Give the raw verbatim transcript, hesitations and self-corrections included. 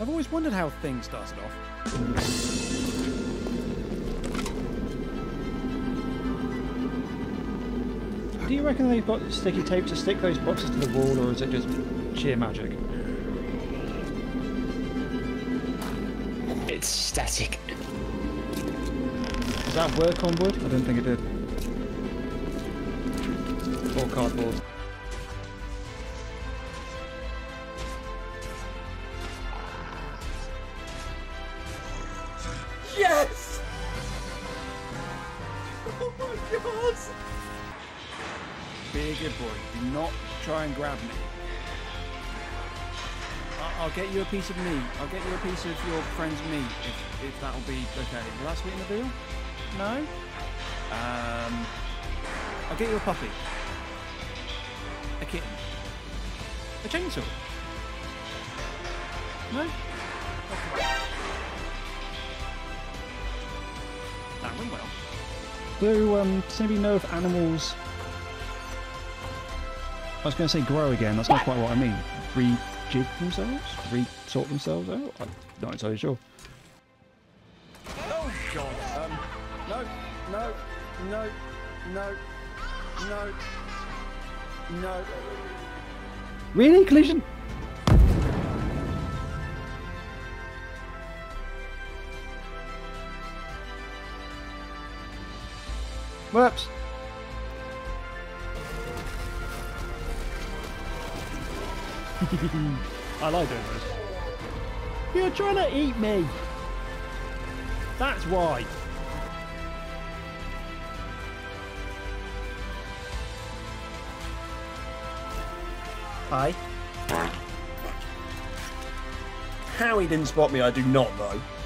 I've always wondered how things started off. Do you reckon they've got sticky tape to stick those boxes to the wall, or is it just sheer magic? It's static. Does that work on wood? I didn't think it did. Or cardboard. Yes! Oh my god! Be a good boy. Do not try and grab me. I'll, I'll get you a piece of meat. I'll get you a piece of your friend's meat if, if that'll be okay. Will that sweeten the deal? No? Um, I'll get you a puppy. A kitten. A chainsaw. No? Okay. That went well. Do, um, does anybody know if animals... I was going to say grow again, that's not quite what I mean. Rejig themselves? Re-sort themselves out? I'm not entirely sure. Oh god! Um, no, no, no, no, no, no. Really? Collision? Whoops! I like doing this. You're trying to eat me! That's why! Hi. How he didn't spot me, I do not know.